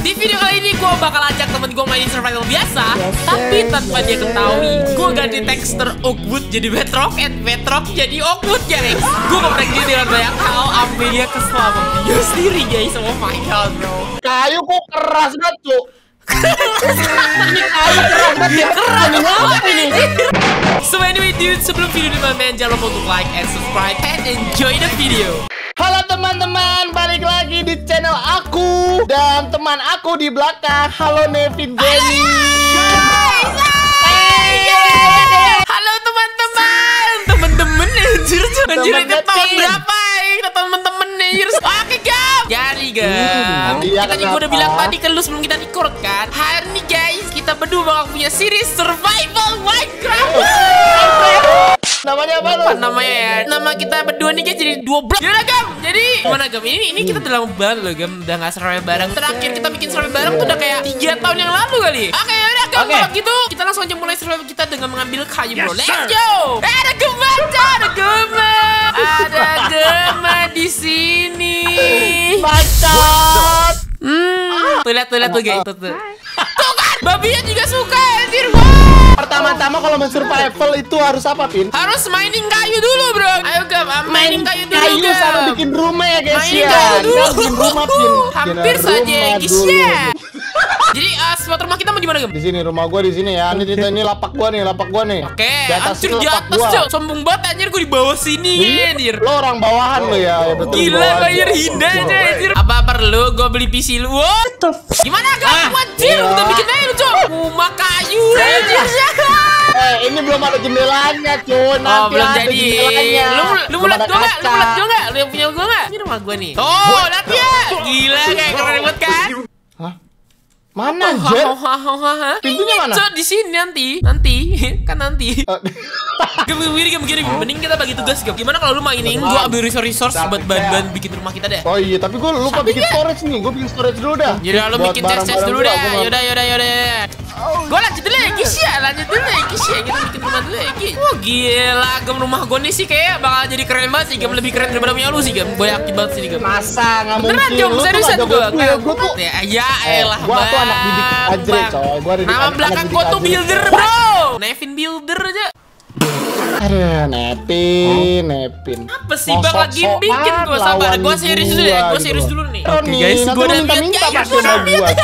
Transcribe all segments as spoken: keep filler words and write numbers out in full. Di video kali ini gue bakal ajak temen gue main survival biasa, yes, tapi tanpa dia ketahui gue ganti tekstur Oakwood jadi bedrock and bedrock jadi Oakwood, guys. Gue ngeprek dia dengan banyak hal. Amelia kesel sama dia sendiri, guys. Oh my god, bro. Kayu kok keras banget, tuh. Ini kayu keras banget, keras banget ini. So anyway dude, sebelum video dimainkan jangan lupa untuk like and subscribe and enjoy the video. Halo teman-teman, balik lagi di channel aku dan teman aku di belakang. Halo Nevin, Denny. Halo teman-teman, teman-teman anjir, anjir ini tahun berapa ya teman-teman anjir. Oke Gem, jadi Gem, kita juga udah bilang tadi ke lu sebelum kita record kan. Hari ini guys, kita berdua bakal punya series survival Minecraft. Namanya apa lu? Namanya ya, nama kita berdua nih guys jadi dua blok. Gimana Gem? Jadi gimana Gem? Ini ini kita udah lama banget loh Gem, udah gak survive bareng. Terakhir kita bikin survive bareng tuh udah kayak tiga tahun yang lalu kali. Oke udah Gem, okay. Kalau gitu kita langsung aja mulai survive kita dengan mengambil kayu, yes, bro. Let's go. Eh, ada Gemma, ada Gemma, ada Gemma di sini. Mantap. Hmm. Tuh lihat tuh lihat tuh guys, tuh tuh. Tuh kan, babinya juga suka anjir. Pertama-tama kalau main survival itu harus apa, Pin? Harus mining kayu dulu, bro. Ayo, Gem, mining kayu dulu, Gem. Kayu sama bikin rumah ya, guys. Mining ya. Kayu dulu. Bikin rumah, Pin. Hampir saja, guys. Jadi, uh, spot rumah kita mau di mana, Gem? Di sini, rumah gua di sini ya. Ini cerita ini lapak gua nih, lapak gua nih. Oke, okay. Anjir di atas, Cok. Sombong banget anjir gua di bawah sini, anjir. Lo orang bawahan lo ya. Ya betul. Gila, anjir hina aja, anjir. Apa perlu gua beli P C lu? Gimana, Gem? Anjir, udah bikin aja lu, Cok. Rumah kayu, anjir. Eh, ini belum ada jendelanya, cuy. Oh, belum jadi. Lu lu mulut gua enggak? Lu mulut gua enggak? Lu yang punya gua enggak? Ini rumah gua nih. Oh, lihat ya. Gila kayak keren banget kan? Hah? Mana, Jet? Pintunya mana? Cok, di sini nanti. Nanti, kan nanti. Gini-gini, mending kita bagi tugas, Gem. Gimana kalau lu mainin gua ambil resource-resource buat bahan-bahan bikin rumah kita deh. Oh iya, tapi gua lupa bikin storage nih. Gua bikin storage dulu dah. Yaudah, lu bikin chest dulu dah. Yaudah, yaudah, yaudah. Gue lanjut dulu ya Gis ya, lanjut dulu ya Gis ya, kita bikin rumah dulu ya Gis. Wah gila, Gem, rumah gue nih sih kayak bakal jadi keren banget sih Gem, lebih keren daripada punya lu sih Gem. Gue yakin banget sih Gem. Masa nggak mungkin? Beneran Gem, seriusan gue. Gue tuh ya elah bang. Gue tuh anak didik aja coy. Nama belakang gue tuh builder bro. Nevin builder aja. Aduh, Nevin, Nevin. Apa sih bang lagi bikin gue sabar? Gue serius dulu ya, gue serius dulu nih. Oke guys, gue udah minta pasti mau buat.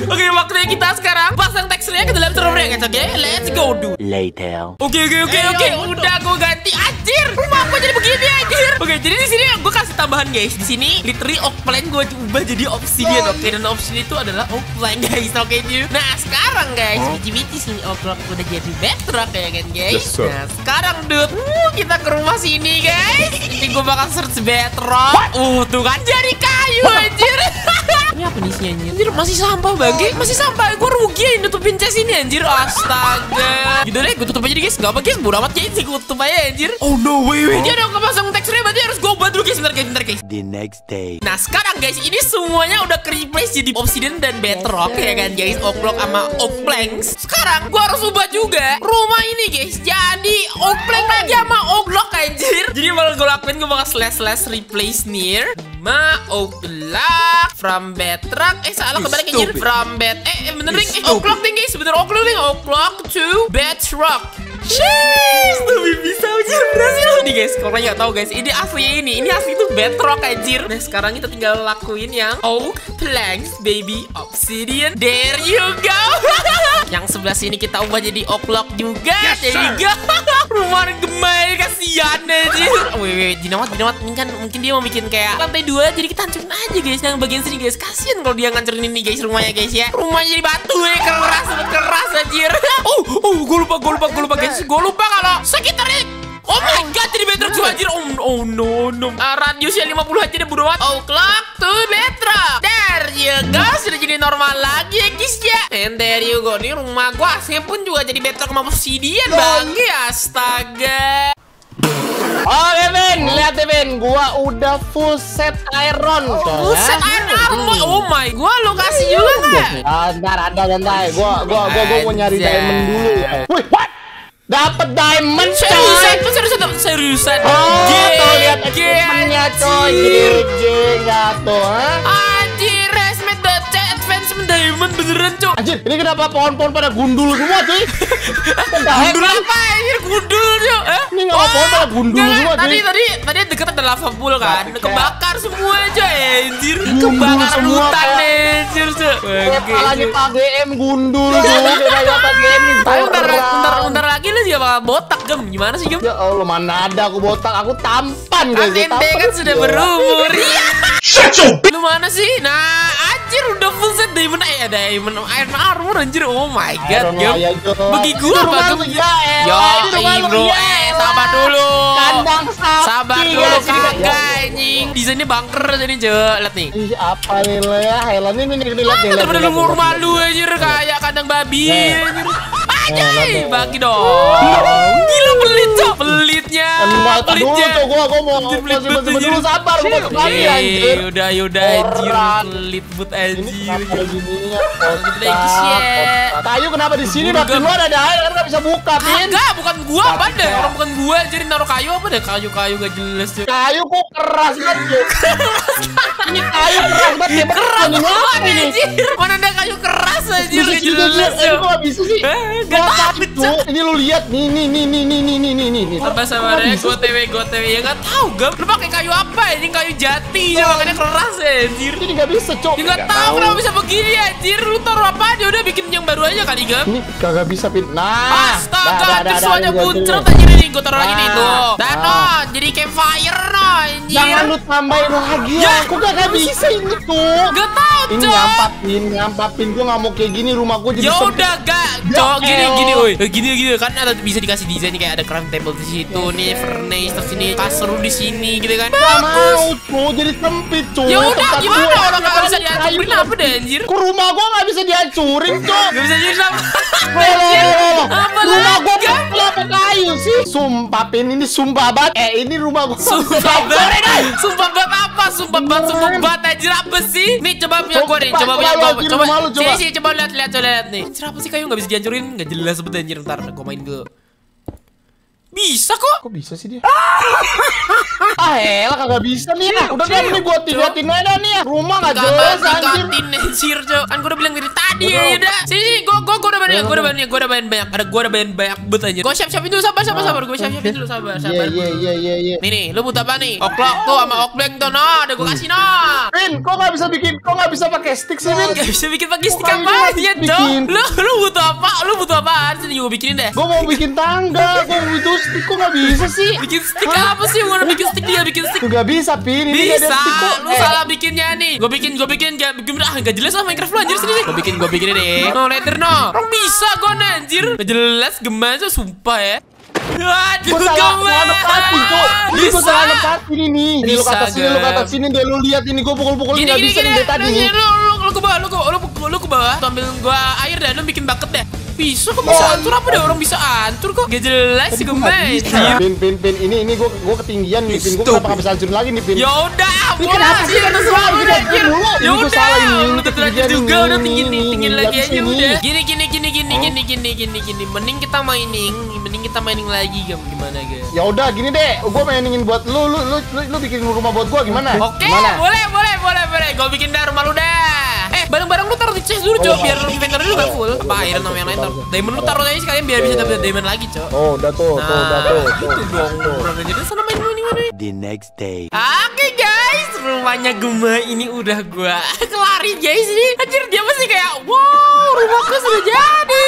Oke, waktunya kita sekarang pasang teksturnya ke dalam server ya guys, oke? Let's go dude. Later. Oke oke oke oke, udah gue ganti anjir. Rumah gue jadi begini anjir. Oke, jadi di sini gue kasih tambahan guys. Di sini literally oak plank gue ubah jadi obsidian, oke? Dan obsidian itu adalah oak plank guys, oke dude. Nah, sekarang guys, biji-biji sini oak plank udah jadi bedrock ya kan guys. Nah, sekarang dude, uh, kita ke rumah sini guys. Ini gue bakal search bedrock. Uh, tuh kan jadi kayu anjir. Ini apa nih sih anjir? Anjir masih sampah bagi, masih sampah. Gue rugi nutupin chest ini anjir. Astaga. Gitu deh, gue tutup aja guys. Gak apa guys, bodo amat guys. Gue tutup aja anjir. Oh no way way. Dia udah kepasang teksturnya berarti harus gue buat dulu guys. Bentar guys, bentar guys. The next day. Nah sekarang guys, ini semuanya udah replace jadi obsidian dan bedrock ya kan guys. Oak block sama oak planks. Sekarang gue harus ubah juga rumah ini guys. Jadi oak plank lagi sama oak block anjir. Jadi malah gue lakuin gue bakal slash slash replace near ma oak block from bedrock. Eh salah kebalik anjir. From bed eh, eh bener ring eh, oak block nih guys. Bener oak block nih, oak block to bedrock. Sheesh, lebih bisa anjir, berhasil nih guys. Kalau kalian gak tau guys, ini aslinya ini ini asli tuh bedrock anjir. Nah sekarang kita tinggal lakuin yang oak planks baby obsidian. There you go. Yang sebelah sini kita ubah jadi oak block juga. There you go. Rumah gemai kasihan anjir. Wih wih, dinawat dinawat ini kan mungkin dia mau bikin kayak lantai dua, jadi kita hancurin aja guys yang bagian sini guys. Kasihan kalau dia ngancurin ini guys rumahnya guys ya. Rumahnya jadi batu ya, keras keras anjir. Oh oh, gue lupa gue lupa gue lupa guys. Gue lupa kalau sekitarnya. Oh my god, jadi bedrock juga anjir. Oh, oh no no. Uh, radiusnya lima puluh aja deh bodo amat. Oh clock to bedrock. There you go. Sudah jadi normal lagi ya guys ya. And there you go. Ini rumah gua aslinya pun juga jadi bedrock sama obsidian bang. Astaga. Oh Devin, lihat Devin, gua udah full set iron. Full set iron, oh my, gua lu kasih juga nggak? Ntar ada nanti, gua gua gua gua mau nyari diamond dulu ya. Wih, what? Dapat diamond coy. Seriusan, seriusan, seriusan. Oh, tuh lihat equipment-nya coy. Anjir, jeng jatuh. Anjir, resmet the advancement yuk. Anjir, ini kenapa pohon-pohon pada gundul semua, cuy? Gundul apa? Anjir, gundul, yuk. Eh? Ini kenapa pohon pada gundul jangan, semua, cuy? Tadi, tadi, tadi deket ada lava pool, kan? Nah, kebakar semua, cuy. Anjir, kebakar hutan, anjir, cuy. Kepalanya Pak G M gundul, cuy. Tapi bentar lagi lu juga bakal botak, Gem. Gimana sih, Gem? Ya Allah, mana ada aku botak. Aku tampan, guys. Ente kan sudah berumur. Lu mana sih? Nah, anjir, udah full set diamond. Eh, ada diamond iron armor, anjir. Oh my god, Gem. Bagi gua apa, Gem? Ya, bro. Eh, sabar dulu. Kandang sapi. Sabar dulu, kagak, anjing. Desainnya bunker ini, Jok. Lihat nih. Ih, apa nih, ya? Highland ini nih, lihat nih. Bener-bener rumah lu, anjir. Kayak kandang babi, anjir. Anjay, bagi dong. Gila, pelit, Cok. Pelitnya. Pelitnya. Gua gua mau sebentar dulu, sabar. Gua mau sekali, anjir. Udah, udah, anjir. Pelit but, anjir. Kayu kenapa di sini? Batin lu ada air, kan enggak bisa buka, Pin. Enggak, bukan gua, apa deh. Orang bukan gua, jadi naruh kayu apa deh? Kayu-kayu enggak jelas. Kayu kok keras banget. Ini kayu keras banget. Keras banget ini, anjir. Mana ada kayu keras, anjir. Enggak jelas. Gua enggak bisa sih. Gak tahu, ini lu lihat nih nih nih nih nih nih nih nih. Apa sama ya? Gue T W, gue T W ya nggak tahu, Gem. Lu pakai kayu apa? Ini kayu jati, ya makanya keras ya, anjir. Ini nggak bisa, Cok. Nggak tahu kenapa bisa begini, anjir. Lu taruh apa aja? Udah bikin yang baru aja kali, Gem. Ini kagak bisa, Pin. Nah, astaga, terus semuanya buncrot aja nih. Gue taruh lagi nih tuh. Dan no, jadi campfire no, anjir. Jangan lu tambahin lagi. Ya, aku nggak bisa ini tuh. Gak tahu, Cok. Ini nyampapin, nyampapin. Gue nggak mau kayak gini, rumah gue jadi. Ya udah, gak, Cok. Gini gini, oi, gini gini kan ada bisa dikasih desain kayak ada crafting table di situ nih, furnace di sini, kasur di sini, gitu kan? Bagus. Mau jadi sempit, Cok. Ya udah, gimana orang nggak bisa dihancurin apa deh, anjir? Ke rumah gua nggak bisa dihancurin, Cok. Nggak bisa jadi apa? Rumah gua kenapa kayu sih? Sumpah, Pin, ini sumpah banget. Eh, ini rumah gua. Sumpah banget. Sumpah banget apa? Sumpah banget, sumpah banget, anjir, apa sih? Nih coba punya gua nih, coba punya gua, coba. Sini sini coba lihat lihat lihat nih. Anjir, apa sih kayu nggak bisa dihancurin? Gak jelas sebetulnya, anjir. Ntar gue main dulu. Bisa kok. Kok bisa sih dia? Ah, elah, kagak bisa nih. Nah, udah kan nih gue tinggatin aja nih ya. Rumah gak jelas, anjir. Anjir, Cok. Kan gue udah bilang dari tadi ya, udah. Sini, sini. Gue gue udah banyak, gue udah banyak, gue udah banyak banyak. Ada gue udah banyak banyak bet, anjir. Gue siap-siapin dulu, sabar, sabar, sabar. Gue siap-siapin dulu, sabar, sabar. Iya, iya, iya, iya. Nih, nih, lu butuh apa nih? Oklok tuh sama okleng tuh, no. Udah gue kasih, no. Pin, kok gak bisa bikin, kok gak bisa pakai stick sih, Pin? Gak bisa bikin pakai stick apa aja, Cok. Lu, lu butuh apa? Lu butuh apaan? Sini gue bikinin deh. Gue mau bikin tangga, gue butuh stick, kok gak bisa sih? Bikin stick apa sih? Gue bikin stick. Dia bikin stick gak bisa, Pin. Ini bisa stick, lu eh. salah bikinnya nih. Gue bikin, gue bikin gak, ah, gak jelas lah Minecraft lu, anjir. Sini sih gue bikin, gue bikin ini no later no. Orang bisa gue, anjir. Gak jelas, gemes sumpah ya. Aduh, gue salah nempatin, Cok. Ini gue salah nempatin ini. Ini lu kata sini, lu kata sini deh, lu lihat ini. Gue pukul-pukulin gak bisa nih tadi nih. Lu ke bawah, lu ke bawah. Lu ambil gue air deh, lu bikin bucket deh. Bisa kok, bisa antur apa deh, orang bisa antur kok. Gak jelas, gemes. Pin, Pin, Pin, ini ini gua gua ketinggian nih, Pin. Gua kenapa gak bisa hancur lagi nih, Pin? Ya udah, aku kenapa sih harus selalu anjir? Ya udah, lu terlanjur juga udah tinggi nih, tinggi lagi aja udah. Gini gini gini gini gini gini gini gini. Mending kita mining, mending kita mining lagi, Gem. Gimana, Gem? Ya udah, gini deh. Gua miningin buat lu, lu lu lu bikin rumah buat gua gimana? Oke, boleh, boleh, boleh, boleh. Gua bikin dah rumah lu dah. Eh, barang-barang lu taruh di chest dulu, Cok, biar inventory lu gak full. Apa iron sama yang lain? Diamond lu taruh aja sekalian biar bisa dapat diamond lagi, Cok. Oh, udah tuh, tuh, udah tuh. Itu dong. Orangnya udah sana main dulu nih, mana. The next day. Oke, guys, rumahnya Gemma ini udah gua kelarin, guys, ini. Anjir, dia masih kayak, "Wow, rumahku sudah jadi."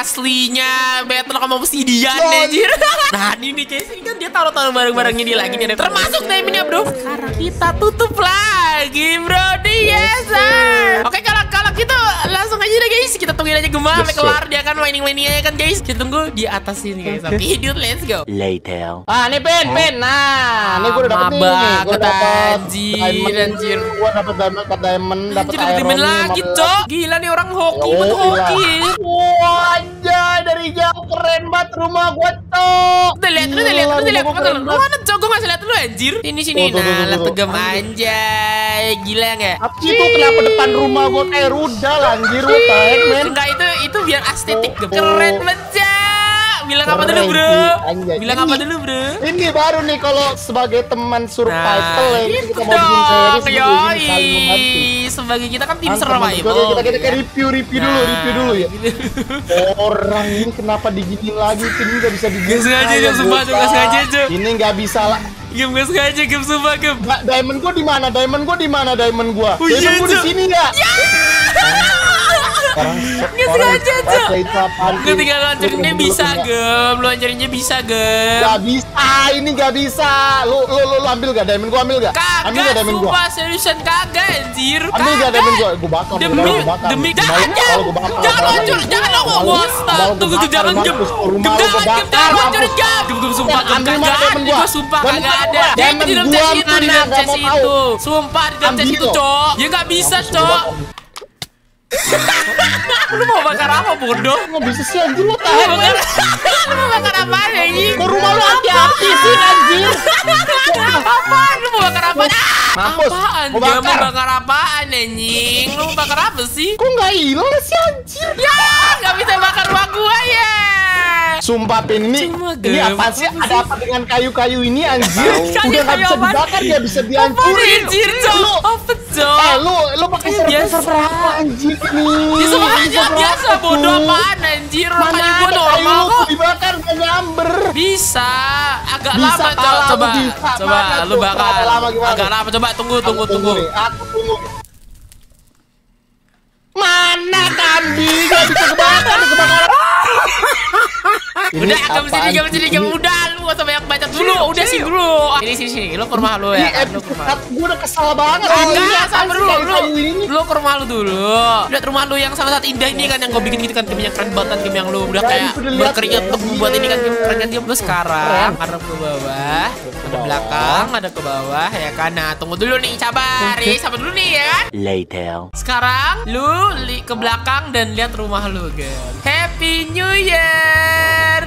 Aslinya battle sama obsidian, anjir. Nah, ini nih, guys, ini kan dia taruh-taruh barang-barangnya dia lagi nih. Termasuk diamondnya, Bro. Sekarang kita tutup lagi, Bro. Yes, sir. Oke, kalau kalau gitu langsung aja deh, guys. Kita tungguin aja Gemma sampai kelar. Dia kan mining-miningnya kan, guys. Kita tunggu di atas sini, guys. Tapi dude, let's go. Later. Ah, nih Pin, Pin. Nah, ini gue udah dapet nih. Gue dapet diamond, anjir. Gue dapet diamond, dapet diamond, dapet diamond lagi, Cok. Gila nih orang hoki, buat hoki. Wah, anjay, dari jauh keren banget rumah gue, Cok. Udah lihat, udah lihat, udah lihat. Lu mana, Cok? Gue masih lihat lu, anjir. Ini sini. Nah, lah tegem, anjay. Gila nggak? Itu kenapa depan rumah gue kayak rudal, anjir. Enggak, itu itu biar estetik, keren banget. bilang apa dulu bro? Anjay. Bilang ini, apa dulu bro? Ini baru nih kalau sebagai teman survival nah, yang kita mau bikin series yoi. Sebagai kita kan tim serem aja. Kita kita kayak review-review dulu, review dulu ya. Orang ini kenapa diginiin lagi? Tim ini enggak bisa diginiin. Enggak sengaja dia sumpah, enggak sengaja, Cuk. Ini enggak bisa lah. Gem enggak sengaja, Gem sumpah, Gem. Diamond gua di mana? Diamond gua di mana? Diamond gua. Diamond gua di sini enggak? Orang enggak sengaja, Cuk. Gua tinggal hancurin dia bisa, Gem. Lu hancurinnya bisa, Gem. Enggak bisa, ini enggak bisa. Lu lu lu ambil enggak diamond gua, ambil enggak? Ambil enggak diamond gua? Sumpah seriusan kagak, anjir. Ambil enggak diamond gua? Gua bakar. Demi demi jangan hancur, jangan lo gua. Tunggu tuh jangan Gem. Gem jangan hancurin Gem. Gem sumpah kagak ada, sumpah kagak ada. Diamond gua itu di dalam chest itu. Sumpah di dalam chest itu, Cok. Ya enggak bisa, Cok. Lu mau bakar apa bodoh? Nggak bisa sih anjir lu tahan. Lu mau bakar apa anjir? Ke rumah lu hati-hati sih anjir. Apaan? Lu mau bakar apa? Mampus. Mau bakar apaan anjing? Lu mau bakar apa sih? Kok nggak hilang sih anjir? Ya nggak bisa bakar rumah gua ya. Sumpah ini, ini apa sih? Ada apa dengan kayu-kayu ini anjir? Udah nggak bisa dibakar ya, bisa dihancurin. Lu, eh lu, lu pakai server-server apa anjir nih? Ini semua anjir biasa bodoh apaan anjir? Mana gua normal kok. Dibakar nggak nyamber. Bisa, agak lama coba. Coba, lu bakar. Agak lama coba, tunggu, tunggu, tunggu. Mana kambing? Gak bisa kebakar, kebakar. Udah, kamu sini, kamu sini, kamu udah lu gak usah banyak baca dulu, udah sih dulu. Ini sini sini, lu ke rumah lu ya. Ini gue udah kesal banget. Enggak, sabar dulu, lu, lu ke rumah lu dulu. Udah rumah lu yang sangat indah ini kan yang gue bikin gitu kan, game yang keren banget, game yang lu udah kayak berkeringat untuk membuat ini kan game keren dia. Lu sekarang ada ke bawah, ada belakang, ada ke bawah ya kan. Nah, tunggu dulu nih, sabar, sabar dulu nih ya. Later. Sekarang lu ke belakang dan lihat rumah lu, guys. Happy New Year.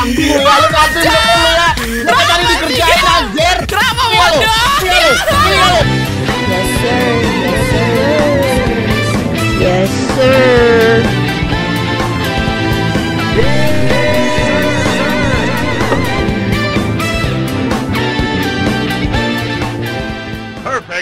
Ambil lalu kasih ya. Kenapa tadi dikerjain anjir? Kenapa bodoh? Yes sir. Yes sir. Yes sir.